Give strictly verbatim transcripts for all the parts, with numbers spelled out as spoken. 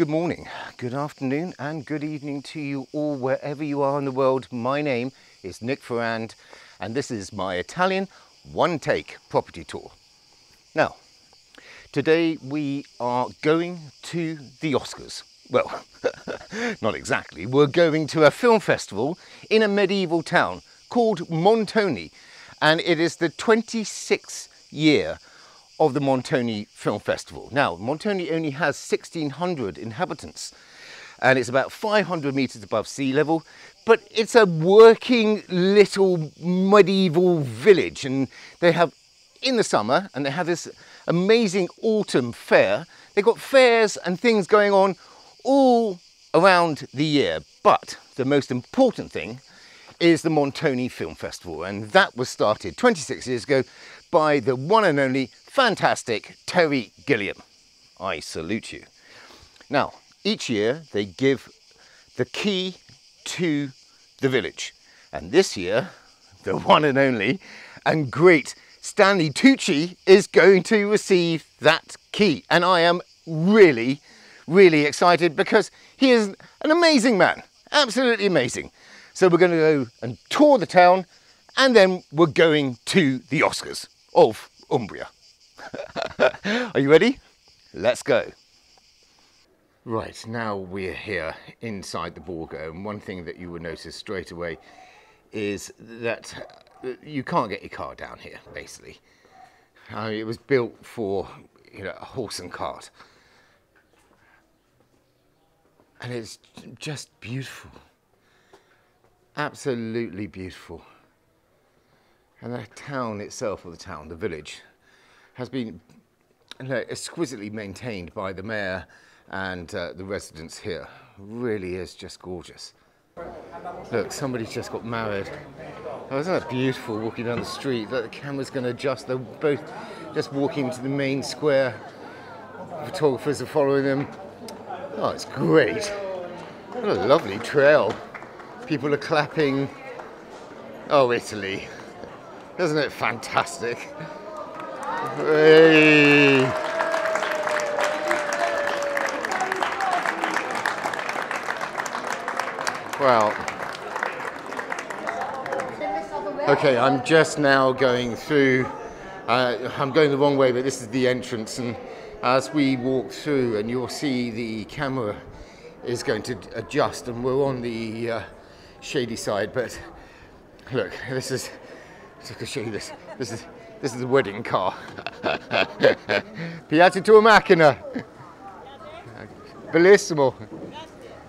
Good morning, good afternoon and good evening to you all wherever you are in the world. My name is Nick Ferrand and this is my Italian one take property tour. Now, today we are going to the Oscars. Well, not exactly. We're going to a film festival in a medieval town called Montone, and it is the twenty-sixth year of the Montone Film Festival. Now, Montone only has sixteen hundred inhabitants and it's about five hundred meters above sea level, but it's a working little medieval village, and they have, in the summer, and they have this amazing autumn fair. They've got fairs and things going on all around the year, but the most important thing is the Montone Film Festival, and that was started twenty-six years ago by the one and only fantastic Terry Gilliam. I salute you. Now, each year they give the key to the village, and this year the one and only and great Stanley Tucci is going to receive that key, and I am really really excited because he is an amazing man, absolutely amazing. So we're going to go and tour the town, and then we're going to the Oscars of Umbria. Are you ready? Let's go. Right, now we're here inside the Borgo, and one thing that you will notice straight away is that you can't get your car down here, basically. Uh, it was built for, you know, a horse and cart. And it's just beautiful. Absolutely beautiful. And the town itself, or the town, the village, has been, you know, exquisitely maintained by the mayor and uh, the residents here. Really is just gorgeous. Look, somebody's just got married. Oh, isn't that beautiful, walking down the street? Look, the camera's going to adjust. They're both just walking into the main square. Photographers are following them. Oh, it's great. What a lovely trail. People are clapping. Oh, Italy. Isn't it fantastic? Hey. Well, okay, I'm just now going through, uh, I'm going the wrong way, but this is the entrance, and as we walk through, and you'll see the camera is going to adjust, and we're on the uh, shady side, but look, this is, I could show you this, this is, This is the wedding car. Piace tua macchina. Bellissimo.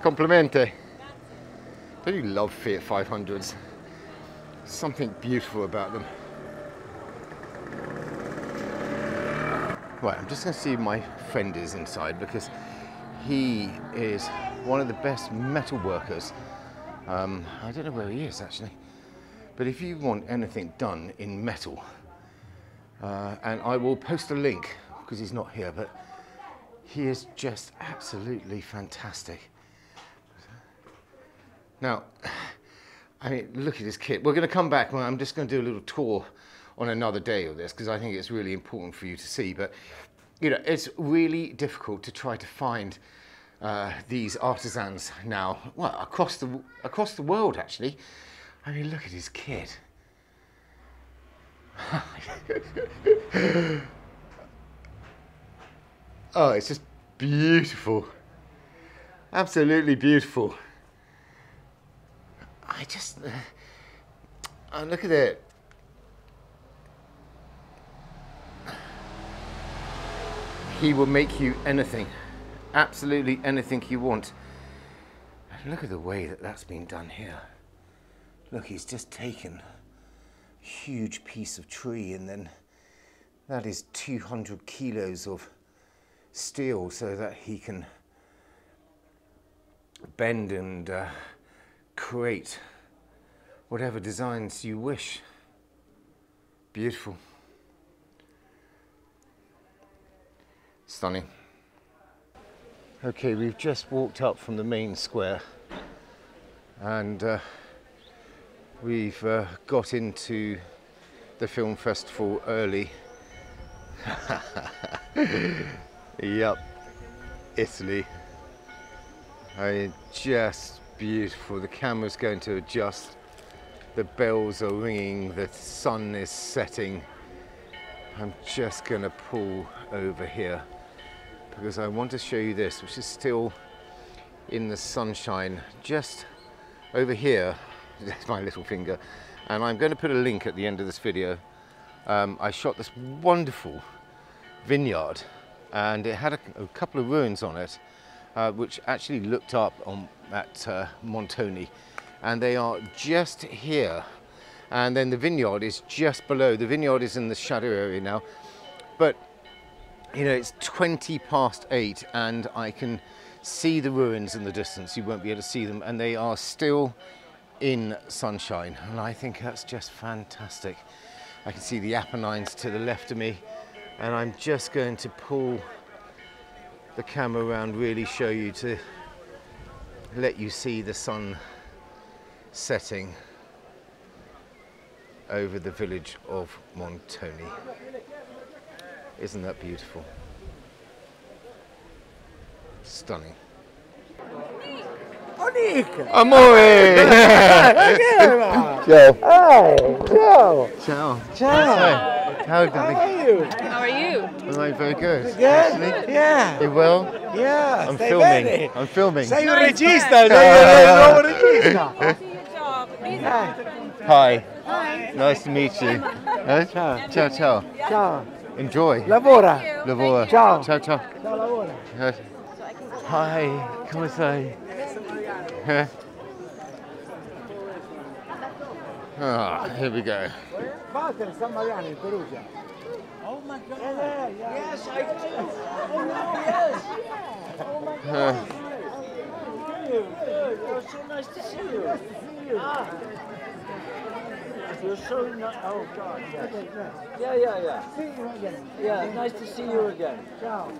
Complimente. Don't you love Fiat five hundreds? Something beautiful about them. Right, I'm just going to see if my friend is inside, because he is one of the best metal workers. Um, I don't know where he is actually, but if you want anything done in metal, Uh, and I will post a link, because he's not here, but he is just absolutely fantastic. Now, I mean, look at his kit. We're going to come back, I'm just going to do a little tour on another day of this, because I think it's really important for you to see. But, you know, it's really difficult to try to find uh, these artisans now, well, across the, across the world, actually. I mean, look at his kit. Oh, it's just beautiful, absolutely beautiful. I just uh, oh, look at it. He will make you anything, absolutely anything you want. And look at the way that that's been done here. Look, he's just taken huge piece of tree, and then that is two hundred kilos of steel, so that he can bend and uh, create whatever designs you wish. Beautiful. Stunning. Okay, we've just walked up from the main square, and uh, we've uh, got into the film festival early. Yep, Italy. I mean, just beautiful. The camera's going to adjust. The bells are ringing. The sun is setting. I'm just going to pull over here because I want to show you this, which is still in the sunshine, just over here. That's my little finger. And I'm going to put a link at the end of this video. Um, I shot this wonderful vineyard, and it had a, a couple of ruins on it, uh, which actually looked up on, at uh, Montone, and they are just here. And then the vineyard is just below. The vineyard is in the shadow area now, but you know, it's twenty past eight and I can see the ruins in the distance. You won't be able to see them, and they are still in sunshine, and I think that's just fantastic. I can see the Apennines to the left of me, and I'm just going to pull the camera around, really show you, to let you see the sun setting over the village of Montone. Isn't that beautiful? Stunning. Oh, Nick! Amore! Ciao. Hi. Ciao. Ciao. Ciao. How, How are you? How are you? I'm very good. Good? Actually. Yeah. You well? Yeah. I'm filming. Bene. I'm filming. Sei un regista. Sei un regista. Hi. Hi. Nice to meet you. Ciao. Ciao, ciao. Ciao. Enjoy. Lavora. Lavora. Ciao. Ciao, ciao. Ciao, lavora. Hi. Come say. Ah, here we go. Oh my God. Yes, I do. Oh no, yes. Oh my God. It was so nice to see you. Nice to see you. Ah. You're so nice. Oh God, yes. Yeah, yeah, yeah. See you again. Yeah, nice to see you again. Ciao.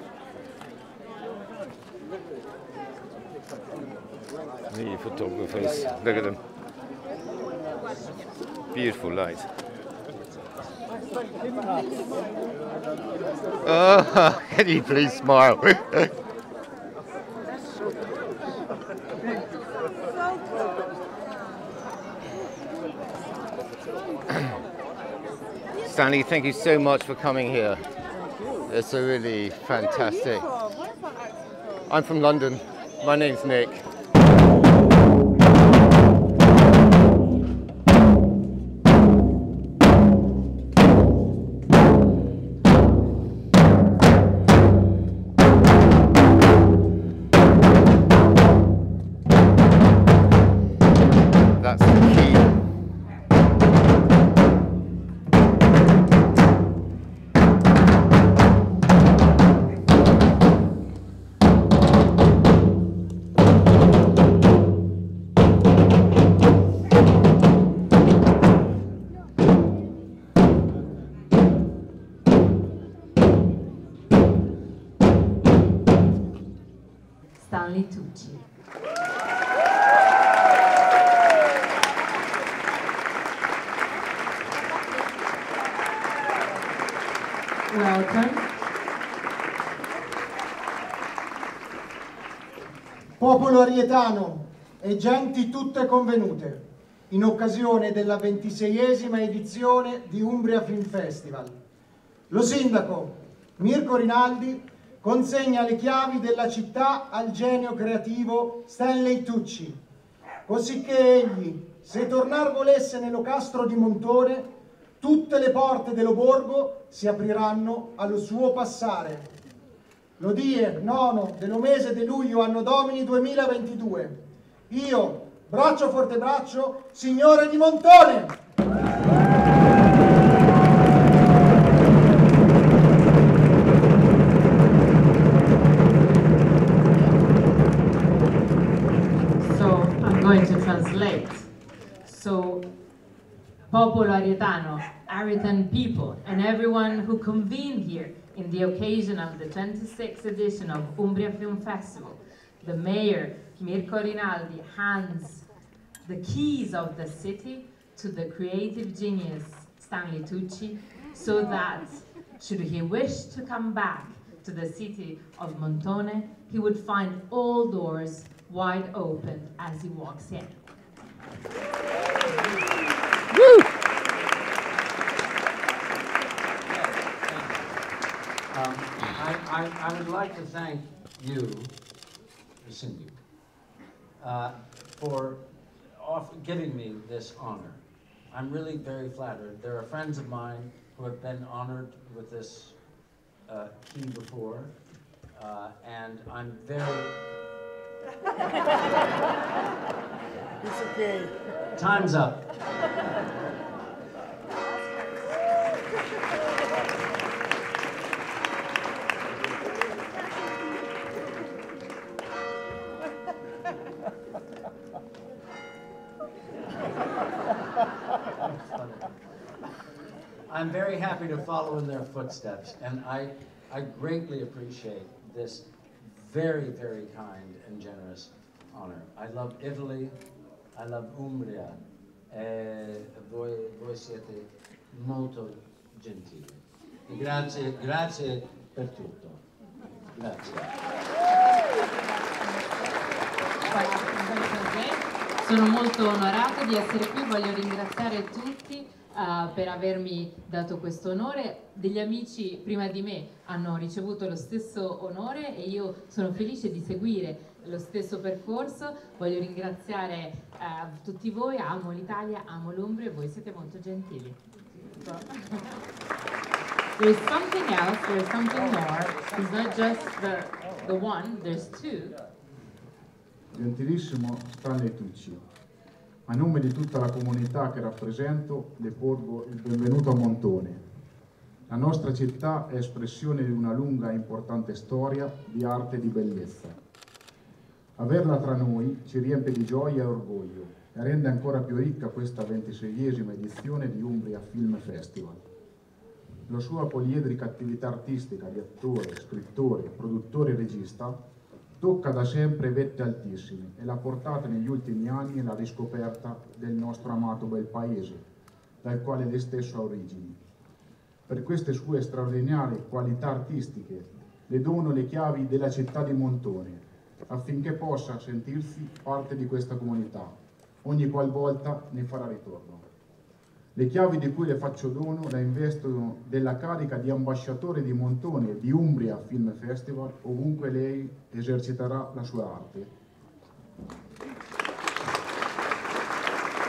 The photographers, look at them. Beautiful light. Oh, can you please smile? Stanley, thank you so much for coming here. It's a really fantastic. I'm from London. My name's Nick. That's the key. Stanley Tucci. Welcome. Popolo arietano e genti tutte convenute in occasione della ventiseiesima edizione di Umbria Film Festival. Lo sindaco Mirko Rinaldi consegna le chiavi della città al genio creativo Stanley Tucci, cosicché egli, se tornar volesse nello castro di Montone, tutte le porte dello borgo si apriranno allo suo passare. Lo die nono dello mese di luglio anno domini duemilaventidue. Io, braccio forte braccio, signore di Montone! Translate. So, popolo arietano, Arietan people, and everyone who convene here in the occasion of the twenty-sixth edition of Umbria Film Festival, the mayor, Mirko Rinaldi, hands the keys of the city to the creative genius, Stanley Tucci, so that, should he wish to come back to the city of Montone, he would find all doors wide open as he walks in. Woo! Um, I, I, I would like to thank you, Cindy, uh, for off giving me this honor. I'm really very flattered. There are friends of mine who have been honored with this uh, key before, uh, and I'm very... It's okay. Time's up. I'm very happy to follow in their footsteps, and I, I greatly appreciate this very, very kind and generous honor. I love Italy, I love Umbria, e voi, voi siete molto gentili. Grazie, grazie per tutto. Grazie. Sono molto onorata di essere qui, voglio ringraziare tutti Uh, per avermi dato questo onore. Degli amici prima di me hanno ricevuto lo stesso onore e io sono felice di seguire lo stesso percorso. Voglio ringraziare uh, tutti voi, amo l'Italia, amo l'Umbria e voi siete molto gentili. There's something else, there's something more, it's not just the, the one, there's two. Gentilissimo Stanley Tucci. A nome di tutta la comunità che rappresento, le porgo il benvenuto a Montone. La nostra città è espressione di una lunga e importante storia di arte e di bellezza. Averla tra noi ci riempie di gioia e orgoglio e rende ancora più ricca questa ventiseiesima edizione di Umbria Film Festival. La sua poliedrica attività artistica di attore, scrittore, produttore e regista tocca da sempre vette altissime e l'ha portata negli ultimi anni alla riscoperta del nostro amato bel paese, dal quale lei stesso ha origini. Per queste sue straordinarie qualità artistiche le dono le chiavi della città di Montone, affinché possa sentirsi parte di questa comunità, ogni qualvolta ne farà ritorno. Le chiavi di cui le faccio dono la investono della carica di ambasciatore di Montone di Umbria Film Festival, ovunque lei eserciterà la sua arte.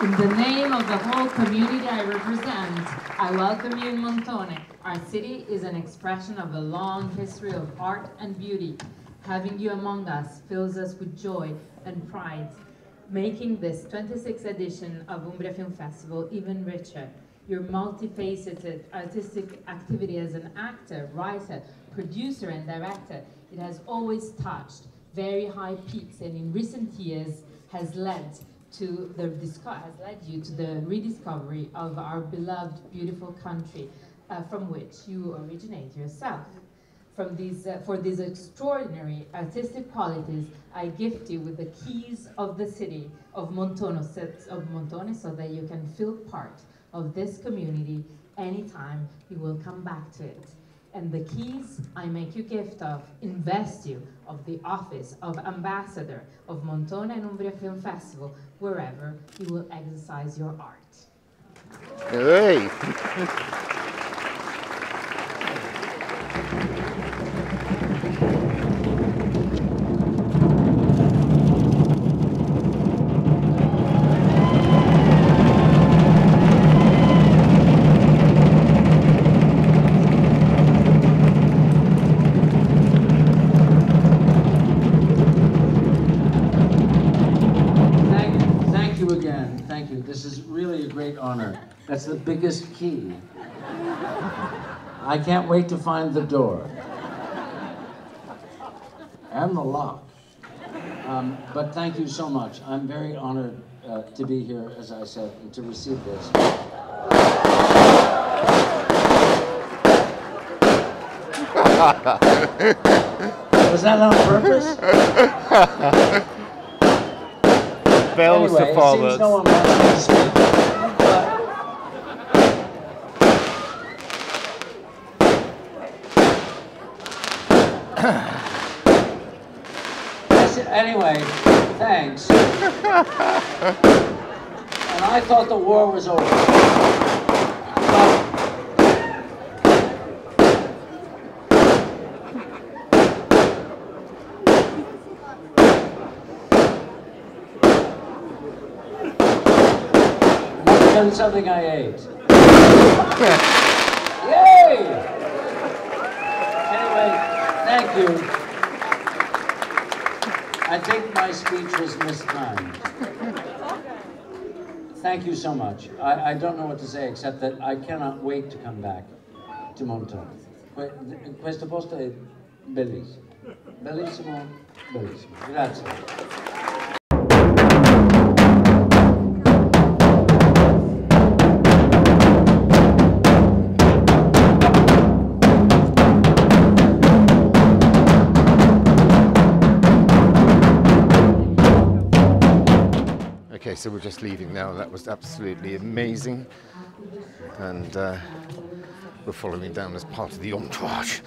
In the name of the whole community I represent, I welcome you in Montone. Our city is an expression of a long history of art and beauty. Having you among us fills us with joy and pride, making this twenty-sixth edition of Umbria Film Festival even richer. Your multifaceted artistic activity as an actor, writer, producer, and director, it has always touched very high peaks, and in recent years has led to the has led you to the rediscovery of our beloved, beautiful country, uh, from which you originate yourself. From these, uh, for these extraordinary artistic qualities, I gift you with the keys of the city of Montone, of Montone, so that you can feel part of this community anytime you will come back to it. And the keys I make you gift of, invest you of the office of ambassador of Montone and Umbria Film Festival, wherever you will exercise your art. Hey! That's the biggest key. I can't wait to find the door. And the lock. Um, but thank you so much. I'm very honored uh, to be here, as I said, and to receive this. Was that on purpose? Bells anyway, to follow. It seems no one wants me to speak. Anyway, thanks. And I thought the war was over. I've done something I ate. Yay! Anyway, thank you. I think my speech was mistimed. Thank you so much. I, I don't know what to say except that I cannot wait to come back to Montone. Questo posto è bellissimo. Bellissimo, bellissimo. Grazie. So we're just leaving now. That was absolutely amazing, and uh, we're following down as part of the entourage.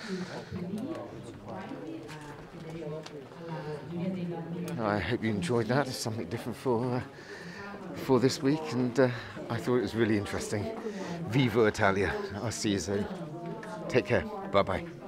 I hope you enjoyed that. It's something different for uh, for this week, and uh, I thought it was really interesting. Viva Italia! I'll see you soon. Take care. Bye bye.